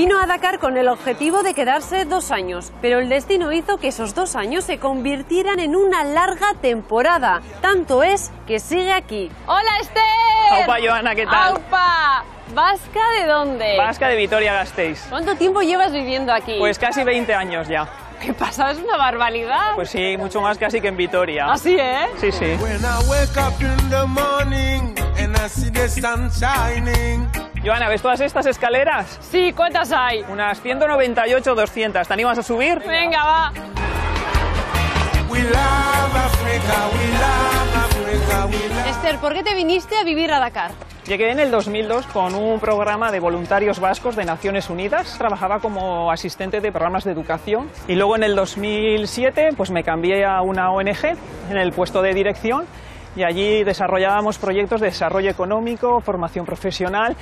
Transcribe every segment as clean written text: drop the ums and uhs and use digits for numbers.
Vino a Dakar con el objetivo de quedarse 2 años, pero el destino hizo que esos 2 años se convirtieran en una larga temporada. Tanto es que sigue aquí. ¡Hola, Esther! ¡Aupa, Joana! ¿Qué tal? ¡Aupa! ¿Vasca de dónde? Vasca de Vitoria-Gasteiz. ¿Cuánto tiempo llevas viviendo aquí? Pues casi 20 años ya. ¿Qué pasa? Es una barbaridad. Pues sí, mucho más casi que en Vitoria. ¿Así, eh? Sí, sí. Joana, ¿ves todas estas escaleras? Sí, ¿cuántas hay? Unas 198 o 200. ¿Te animas a subir? Venga, va. Esther, ¿por qué te viniste a vivir a Dakar? Llegué en el 2002 con un programa de voluntarios vascos de Naciones Unidas. Trabajaba como asistente de programas de educación y luego en el 2007 pues me cambié a una ONG en el puesto de dirección y allí desarrollábamos proyectos de desarrollo económico, formación profesional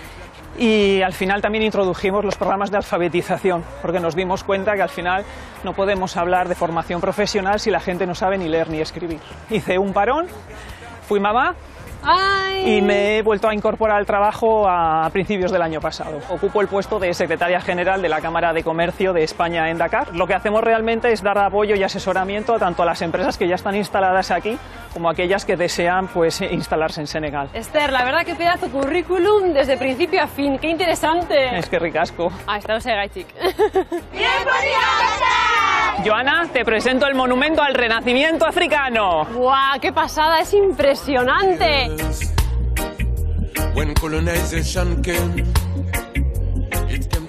y al final también introdujimos los programas de alfabetización porque nos dimos cuenta que al final no podemos hablar de formación profesional si la gente no sabe ni leer ni escribir. Hice un parón, fui mamá. ¡Ay! Y me he vuelto a incorporar al trabajo a principios del año pasado. Ocupo el puesto de secretaria general de la Cámara de Comercio de España en Dakar. Lo que hacemos realmente es dar apoyo y asesoramiento tanto a las empresas que ya están instaladas aquí como a aquellas que desean pues, instalarse en Senegal. Esther, la verdad que pedazo currículum desde principio a fin. ¡Qué interesante! Es que ricasco. Ah, está Gaichik. ¡Bien, Joana, te presento el Monumento al Renacimiento africano! ¡Guau! ¡Qué pasada! ¡Es impresionante!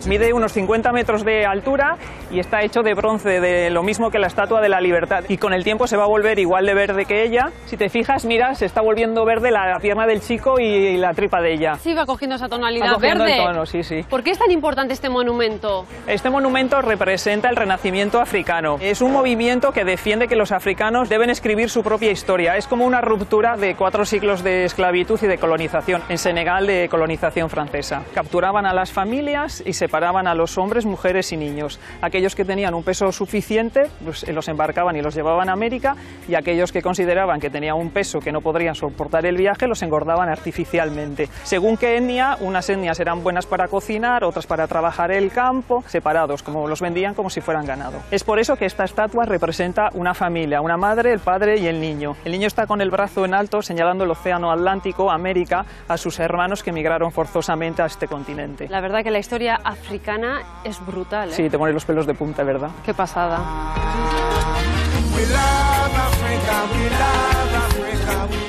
Mide unos 50 metros de altura y está hecho de bronce, de lo mismo que la Estatua de la Libertad. Y con el tiempo se va a volver igual de verde que ella. Si te fijas, mira, se está volviendo verde la pierna del chico y la tripa de ella. Sí, va cogiendo esa tonalidad verde. Va cogiendo el tono, sí, sí. ¿Por qué es tan importante este monumento? Este monumento representa el Renacimiento africano. Es un movimiento que defiende que los africanos deben escribir su propia historia. Es como una ruptura de 4 siglos de esclavitud y de colonización. En Senegal, de colonización francesa. Capturaban a las familias y separaban a los hombres, mujeres y niños. Aquellos que tenían un peso suficiente pues, los embarcaban y los llevaban a América y aquellos que consideraban que tenían un peso que no podrían soportar el viaje los engordaban artificialmente. Según qué etnia, unas etnias eran buenas para cocinar, otras para trabajar el campo, separados, como los vendían como si fueran ganado. Es por eso que esta estatua representa una familia, una madre, el padre y el niño. El niño está con el brazo en alto señalando el océano Atlántico, América, a sus hermanos que emigraron forzosamente a este continente. La verdad que la historia africana es brutal, ¿eh? Sí, te pone los pelos de punta, ¿verdad? ¡Qué pasada!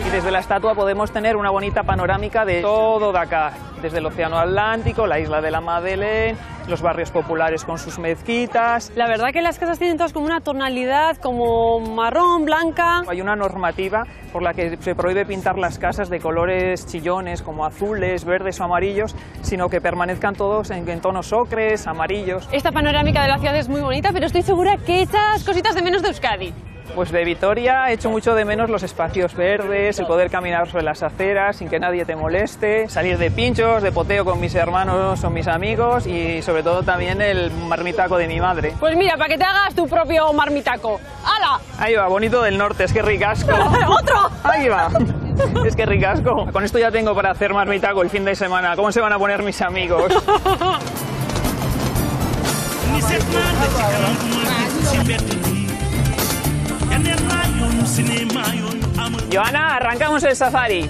Y desde la estatua podemos tener una bonita panorámica de todo Dakar, desde el Océano Atlántico, la isla de la Madeleine, los barrios populares con sus mezquitas. La verdad que las casas tienen todas como una tonalidad como marrón, blanca. Hay una normativa por la que se prohíbe pintar las casas de colores chillones como azules, verdes o amarillos, sino que permanezcan todos en tonos ocres, amarillos. Esta panorámica de la ciudad es muy bonita, pero estoy segura que echas cositas de menos de Euskadi. Pues de Vitoria he hecho mucho de menos los espacios verdes, el poder caminar sobre las aceras sin que nadie te moleste, salir de pinchos, de poteo con mis hermanos o mis amigos y sobre todo también el marmitaco de mi madre. Pues mira, para que te hagas tu propio marmitaco. ¡Hala! Ahí va, bonito del norte, es que ricasco. ¡Otro! Ahí va. Es que ricasco. Con esto ya tengo para hacer marmitaco el fin de semana. ¿Cómo se van a poner mis amigos? Joana, arrancamos el safari.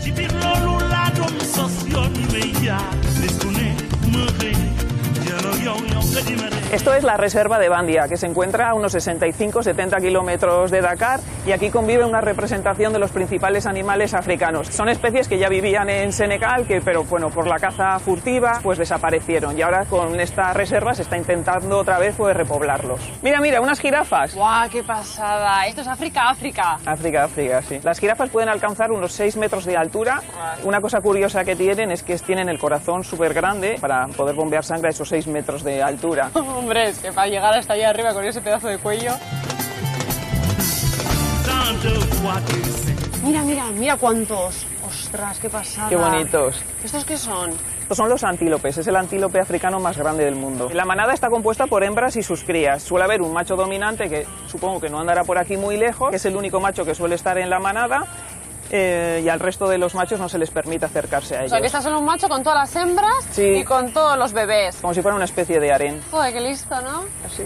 Esto es la reserva de Bandia, que se encuentra a unos 65-70 kilómetros de Dakar y aquí convive una representación de los principales animales africanos. Son especies que ya vivían en Senegal, pero bueno, por la caza furtiva pues desaparecieron y ahora con esta reserva se está intentando otra vez pues, repoblarlos. Mira, mira, unas jirafas. ¡Guau, qué pasada! Esto es África, África. África, África, sí. Las jirafas pueden alcanzar unos 6 metros de altura. Una cosa curiosa que tienen es que tienen el corazón súper grande para poder bombear sangre a esos 6 metros de altura. Hombre, es que para llegar hasta allá arriba con ese pedazo de cuello... Mira, mira, mira cuántos. Ostras, qué pasada. Qué bonitos. ¿Estos qué son? Estos son los antílopes, es el antílope africano más grande del mundo. La manada está compuesta por hembras y sus crías. Suele haber un macho dominante que supongo que no andará por aquí muy lejos, que es el único macho que suele estar en la manada. y al resto de los machos no se les permite acercarse a ellos. O sea, que estás en un macho con todas las hembras y con todos los bebés. Como si fuera una especie de harén. Joder, qué listo, ¿no? Así.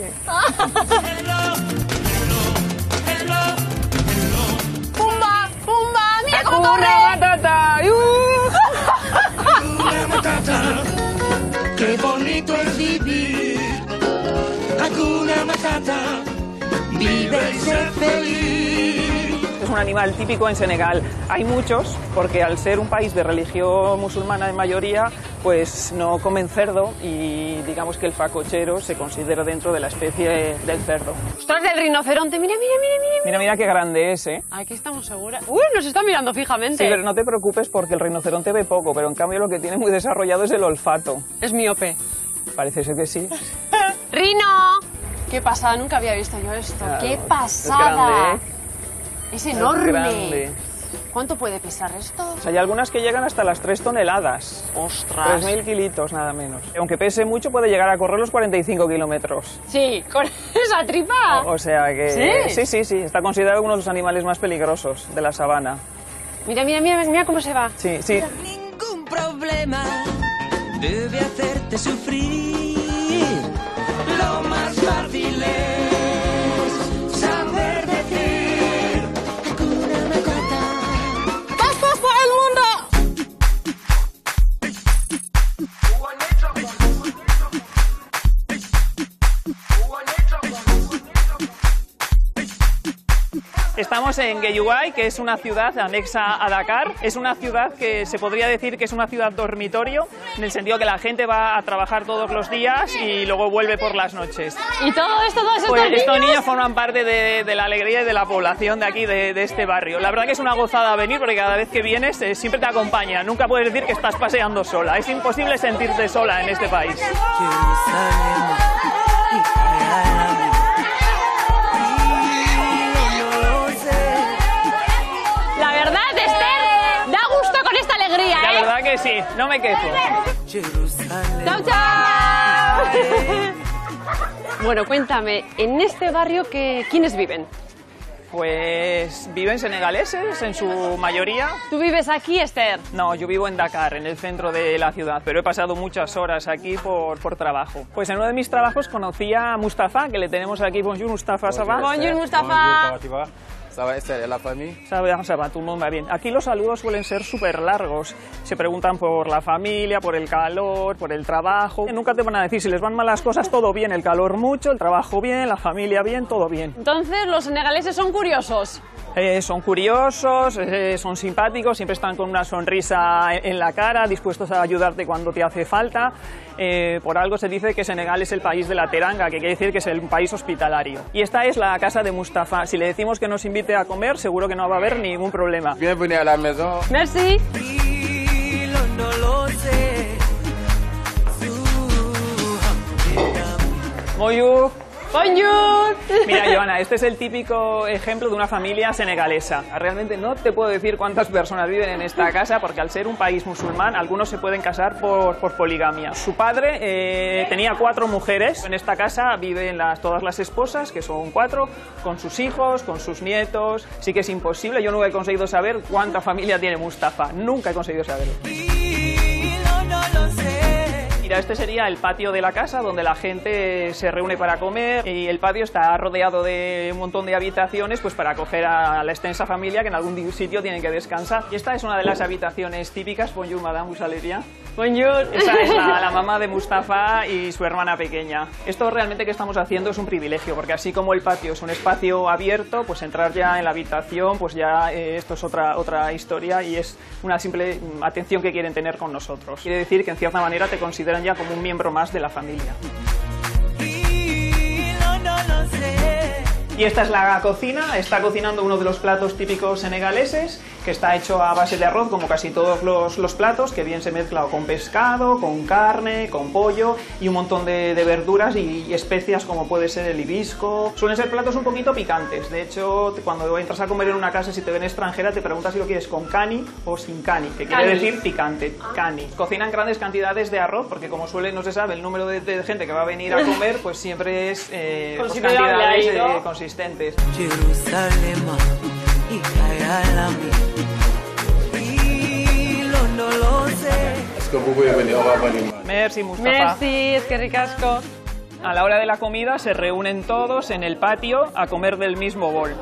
¡Pumba! ¡Pumba! ¡Mira cómo corre! ¡Una batata! ¡Una batata! ¡Qué bonito es vivir! ¡Hakuna Matata! ¡Vive y ser feliz! Es un animal típico en Senegal. Hay muchos, porque al ser un país de religión musulmana en mayoría, pues no comen cerdo y digamos que el facochero se considera dentro de la especie del cerdo. ¡Ostras, del rinoceronte! ¡Mira, mira, mira! Mira qué grande es, ¿eh? Aquí estamos seguras. ¡Uy, nos está mirando fijamente! Sí, pero no te preocupes porque el rinoceronte ve poco, pero en cambio lo que tiene muy desarrollado es el olfato. Es miope. Parece ser que sí. ¡Rino! ¡Qué pasada! Nunca había visto yo esto. Claro, ¡qué pasada! Es grande, ¿eh? Es enorme. Es grande. ¿Cuánto puede pesar esto? O sea, hay algunas que llegan hasta las 3 toneladas. ¡Ostras! 3.000 kilitos, nada menos. Aunque pese mucho, puede llegar a correr los 45 kilómetros. Sí, con esa tripa. O sea que... ¿Sí? Sí. Está considerado uno de los animales más peligrosos de la sabana. Mira, mira, mira, mira cómo se va. Sí. Ningún problema debe hacerte sufrir. Lo más fácil es saber decir Hakuna Matata. ¡Esto es el mundo! Estamos en Gayuay, que es una ciudad anexa a Dakar. Es una ciudad que se podría decir que es una ciudad dormitorio, en el sentido que la gente va a trabajar todos los días y luego vuelve por las noches. ¿Y todos estos pues niños? Estos niños forman parte de la alegría y de la población de aquí, de este barrio. La verdad que es una gozada venir, porque cada vez que vienes siempre te acompaña. Nunca puedes decir que estás paseando sola. Es imposible sentirte sola en este país. Sí, no me quejo. ¡Chau, chau! Bueno, cuéntame, en este barrio, ¿quiénes viven? Pues viven senegaleses en su mayoría. ¿Tú vives aquí, Esther? No, yo vivo en Dakar, en el centro de la ciudad, pero he pasado muchas horas aquí por trabajo. Pues en uno de mis trabajos conocí a Mustafa, que le tenemos aquí. Bonjour, Mustafa Sabah. Bonjour, Mustafa. ¿Sabes, Esther, la familia? Sabes, todo el mundo va bien. Aquí los saludos suelen ser súper largos. Se preguntan por la familia, por el calor, por el trabajo. Nunca te van a decir si les van mal las cosas, todo bien. El calor mucho, el trabajo bien, la familia bien, todo bien. Entonces, ¿los senegaleses son curiosos? Son curiosos, son simpáticos, siempre están con una sonrisa en la cara, dispuestos a ayudarte cuando te hace falta. Por algo se dice que Senegal es el país de la teranga, que quiere decir que es el país hospitalario. Y esta es la casa de Mustafa. Si le decimos que nos invite a comer, seguro que no va a haber ningún problema. Bienvenido a la maison. Merci. Bonjour. Bonjour. Mira, Joana, este es el típico ejemplo de una familia senegalesa. Realmente no te puedo decir cuántas personas viven en esta casa, porque al ser un país musulmán, algunos se pueden casar por poligamia. Su padre tenía 4 mujeres. En esta casa viven todas las esposas, que son 4, con sus hijos, con sus nietos. Sí que es imposible. Yo nunca he conseguido saber cuánta familia tiene Mustafa. Nunca he conseguido saberlo. Mira, este sería el patio de la casa donde la gente se reúne para comer, y el patio está rodeado de un montón de habitaciones pues para acoger a la extensa familia que en algún sitio tienen que descansar. Y esta es una de las habitaciones típicas. Bonjour, madame, vous allez bien? Bonjour. Esa es la mamá de Mustafa y su hermana pequeña. Esto realmente que estamos haciendo es un privilegio, porque así como el patio es un espacio abierto, pues entrar ya en la habitación, pues ya esto es otra historia, y es una simple atención que quieren tener con nosotros. Quiere decir que en cierta manera te consideran ya como un miembro más de la familia. Y esta es la cocina. Está cocinando uno de los platos típicos senegaleses, que está hecho a base de arroz, como casi todos los platos, que bien se mezcla con pescado, con carne, con pollo y un montón de verduras y especias como puede ser el hibisco. Suelen ser platos un poquito picantes. De hecho, cuando entras a comer en una casa, si te ven extranjera, te preguntas si lo quieres con cani o sin cani, que quiere decir picante, cani. Cocinan grandes cantidades de arroz, porque como suele no se sabe el número de gente que va a venir a comer, pues siempre es cantidades consistentes. Merci, Mustafa. Merci, es que ricasco. A la hora de la comida se reúnen todos en el patio a comer del mismo bol.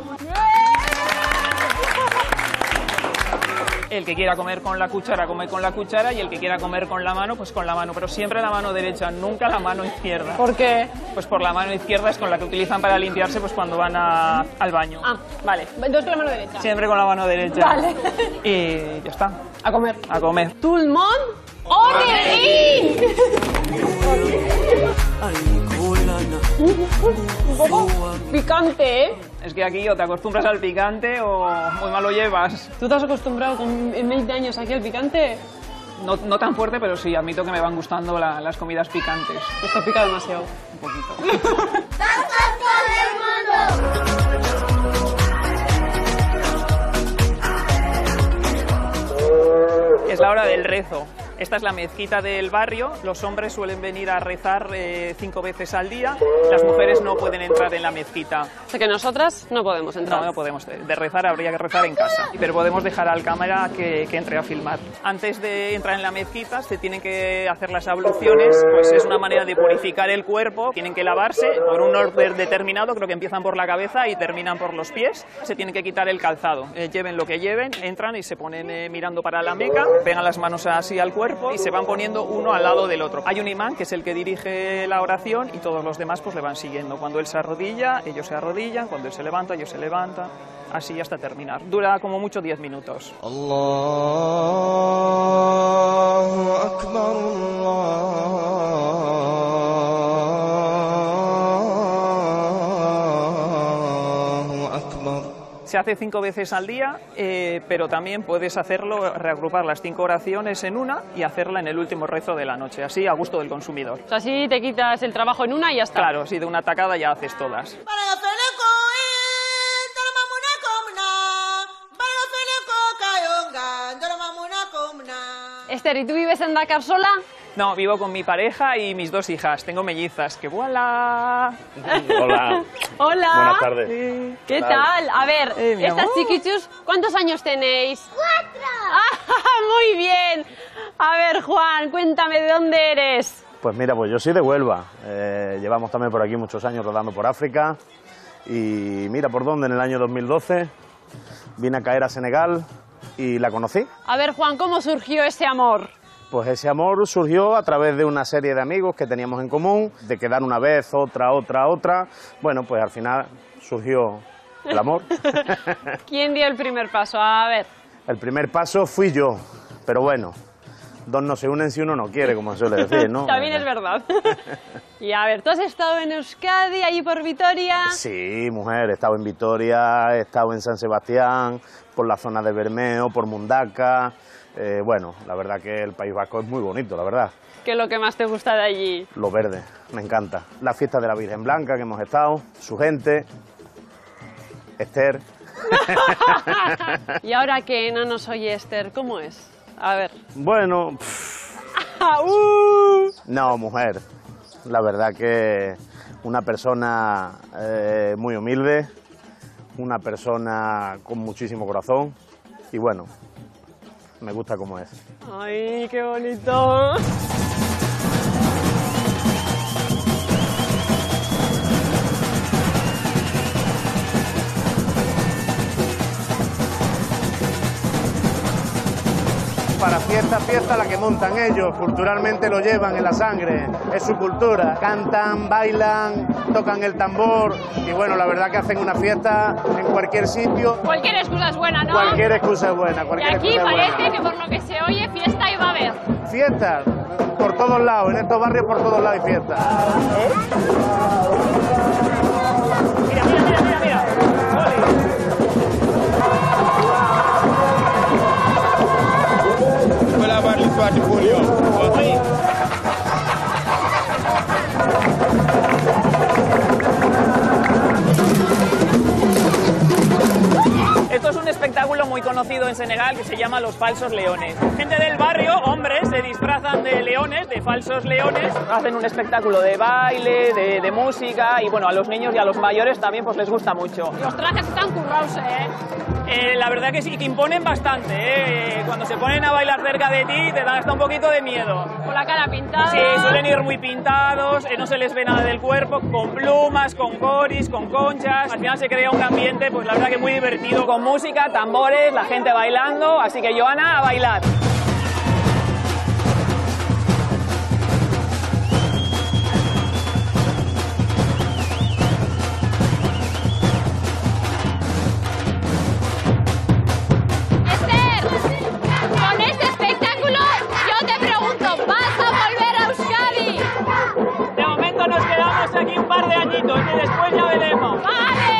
El que quiera comer con la cuchara, come con la cuchara, y el que quiera comer con la mano, pues con la mano. Pero siempre la mano derecha, nunca la mano izquierda. ¿Por qué? Pues por la mano izquierda es con la que utilizan para limpiarse pues cuando van al baño. Ah, vale. Entonces con la mano derecha. Siempre con la mano derecha. Vale. Y ya está. A comer. A comer. Tout le monde au riz. Un poco picante, ¿eh? Es que aquí o te acostumbras al picante o muy mal lo llevas. ¿Tú te has acostumbrado en 20 años aquí al picante? No, no tan fuerte, pero sí, admito que me van gustando las comidas picantes. Esto pica demasiado. Un poquito. Es la hora del rezo. Esta es la mezquita del barrio, los hombres suelen venir a rezar 5 veces al día, las mujeres no pueden entrar en la mezquita. O sea que nosotras no podemos entrar. No, no podemos, de rezar habría que rezar en casa, pero podemos dejar al cámara que entre a filmar. Antes de entrar en la mezquita se tienen que hacer las abluciones, pues es una manera de purificar el cuerpo, tienen que lavarse por un orden determinado, creo que empiezan por la cabeza y terminan por los pies, se tienen que quitar el calzado, lleven lo que lleven, entran y se ponen mirando para la Meca, pegan las manos así al cuerpo, y se van poniendo uno al lado del otro. Hay un imán que es el que dirige la oración y todos los demás pues le van siguiendo. Cuando él se arrodilla, ellos se arrodillan, cuando él se levanta, ellos se levantan, así hasta terminar. Dura como mucho 10 minutos. Allahu Akbar, Allahu Akbar. Se hace 5 veces al día, pero también puedes hacerlo, reagrupar las 5 oraciones en una y hacerla en el último rezo de la noche, así a gusto del consumidor. O sea, así te quitas el trabajo en una y ya está. Claro, sí, de una tacada ya haces todas. Esther, ¿y tú vives en Dakar sola? No, vivo con mi pareja y mis 2 hijas. Tengo mellizas. ¡Que voilà! Hola. Hola. Buenas tardes. Sí. ¿Qué tal? A ver, estas chiquichus, ¿cuántos años tenéis? 4. Ah, muy bien. A ver, Juan, cuéntame, ¿de dónde eres? Pues mira, pues yo soy de Huelva. Llevamos también por aquí muchos años rodando por África. Y mira por dónde, en el año 2012 vine a caer a Senegal y la conocí. A ver, Juan, ¿cómo surgió ese amor? Pues ese amor surgió a través de una serie de amigos que teníamos en común, de quedar una vez, otra. Bueno, pues al final surgió el amor. ¿Quién dio el primer paso? A ver. El primer paso fui yo, pero bueno, 2 no se unen si uno no quiere, como se suele decir, ¿no? También es verdad. Y a ver, ¿tú has estado en Euskadi, allí por Vitoria? Sí, mujer, he estado en Vitoria, he estado en San Sebastián, por la zona de Bermeo, por Mundaca. Bueno, la verdad que el País Vasco es muy bonito, la verdad. ¿Qué es lo que más te gusta de allí? Lo verde, me encanta. La fiesta de la Virgen Blanca que hemos estado, su gente, Esther. Y ahora que no nos oye Esther, ¿cómo es? A ver. Bueno. No, mujer, la verdad que una persona muy humilde, una persona con muchísimo corazón y bueno. Me gusta cómo es. ¡Ay, qué bonito! Para fiesta, la que montan ellos, culturalmente lo llevan en la sangre, es su cultura. Cantan, bailan, tocan el tambor y bueno, la verdad que hacen una fiesta en cualquier sitio. Cualquier excusa es buena, ¿no? Cualquier excusa es buena. Y aquí parece que por lo que se oye, fiesta iba a haber. Fiestas, por todos lados, en estos barrios por todos lados hay fiestas. Mira, mira, mira, mira, mira. Esto es un espectáculo muy conocido en Senegal que se llama los falsos leones. Gente del barrio, hombres, se disfrazan de leones, de falsos leones, hacen un espectáculo de baile, de música y bueno, a los niños y a los mayores también pues les gusta mucho. Los trajes están currados, la verdad que sí, que imponen bastante, Cuando se ponen a bailar cerca de ti te dan hasta un poquito de miedo. Con la cara pintada. Sí, suelen ir muy pintados, no se les ve nada del cuerpo, con plumas, con coris, con conchas. Al final se crea un ambiente, pues la verdad que muy divertido, con música, tambores, la gente bailando, así que Joana, a bailar. Nos quedamos aquí un par de añitos y después ya veremos. ¡Vale!